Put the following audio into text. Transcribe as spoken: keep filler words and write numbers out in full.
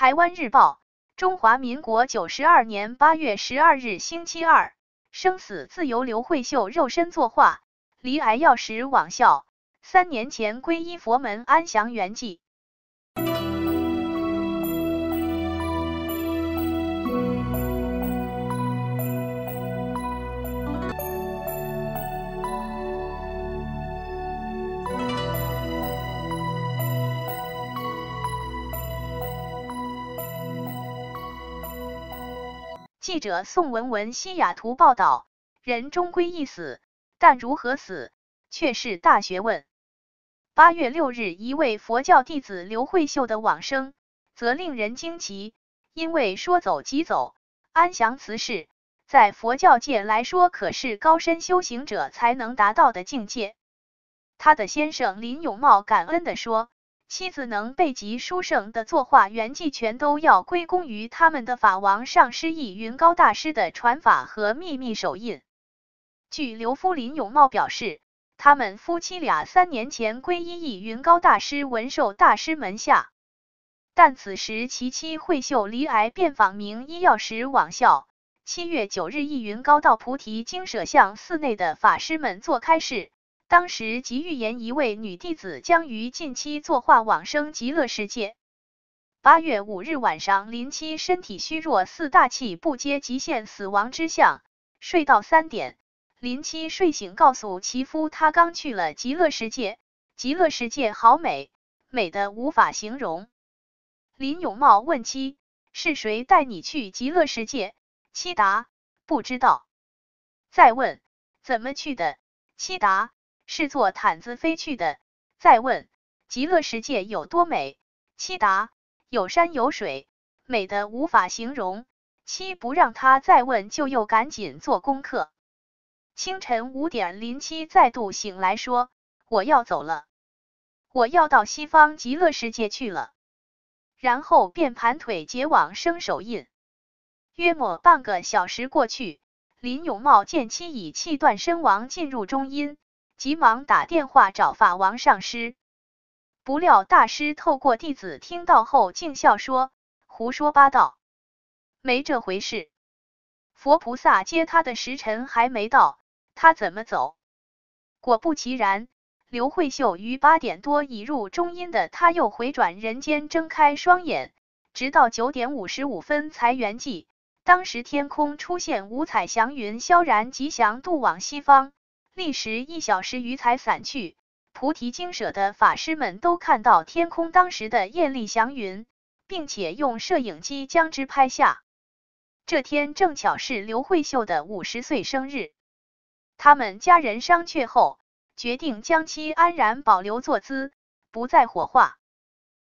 台湾日报，中华民国九十二年八月十二日星期二，生死自由刘慧秀肉身作画，罹癌药时枉效，三年前皈依佛门安详圆寂。记者宋文文西雅图报道，人终归一死，但如何死，却是大学问。八月六日，一位佛教弟子刘慧秀的往生，则令人惊奇，因为说走即走，安详辞世，在佛教界来说可是高深修行者才能达到的境界。他的先生林永茂感恩地说，妻子能备及殊胜的作画圆寂，全都要归功于他们的法王上师易云高大师的传法和秘密手印。据刘夫林永茂表示，他们夫妻俩三年前皈依易云高大师文授大师门下，但此时其妻慧秀罹癌，便访名医药时往效。七月九日，易云高到菩提精舍向寺内的法师们做开示。当时即预言一位女弟子将于近期作画往生极乐世界。八月五日晚上，林妻身体虚弱，四大气不接，极限死亡之象，睡到三点。林妻睡醒告诉其夫，她刚去了极乐世界，极乐世界好美，美得无法形容。林永茂问妻，是谁带你去极乐世界？妻答，不知道。再问，怎么去的？妻答，是坐毯子飞去的。再问，极乐世界有多美？妻答，有山有水，美得无法形容。妻不让他再问，就又赶紧做功课。清晨五点，林妻再度醒来说，我要走了，我要到西方极乐世界去了。然后便盘腿结往生手印。约莫半个小时过去，林永茂见妻已气断身亡，进入中阴，急忙打电话找法王上师，不料大师透过弟子听到后竟笑说，胡说八道，没这回事，佛菩萨接他的时辰还没到，他怎么走？果不其然，刘慧秀于八点多已入中阴的他，又回转人间，睁开双眼，直到九点五十五分才圆寂。当时天空出现五彩祥云，萧然吉祥渡往西方，历时一小时余才散去。菩提精舍的法师们都看到天空当时的艳丽祥云，并且用摄影机将之拍下。这天正巧是刘慧秀的五十岁生日，他们家人商榷后决定将其安然保留坐姿，不再火化。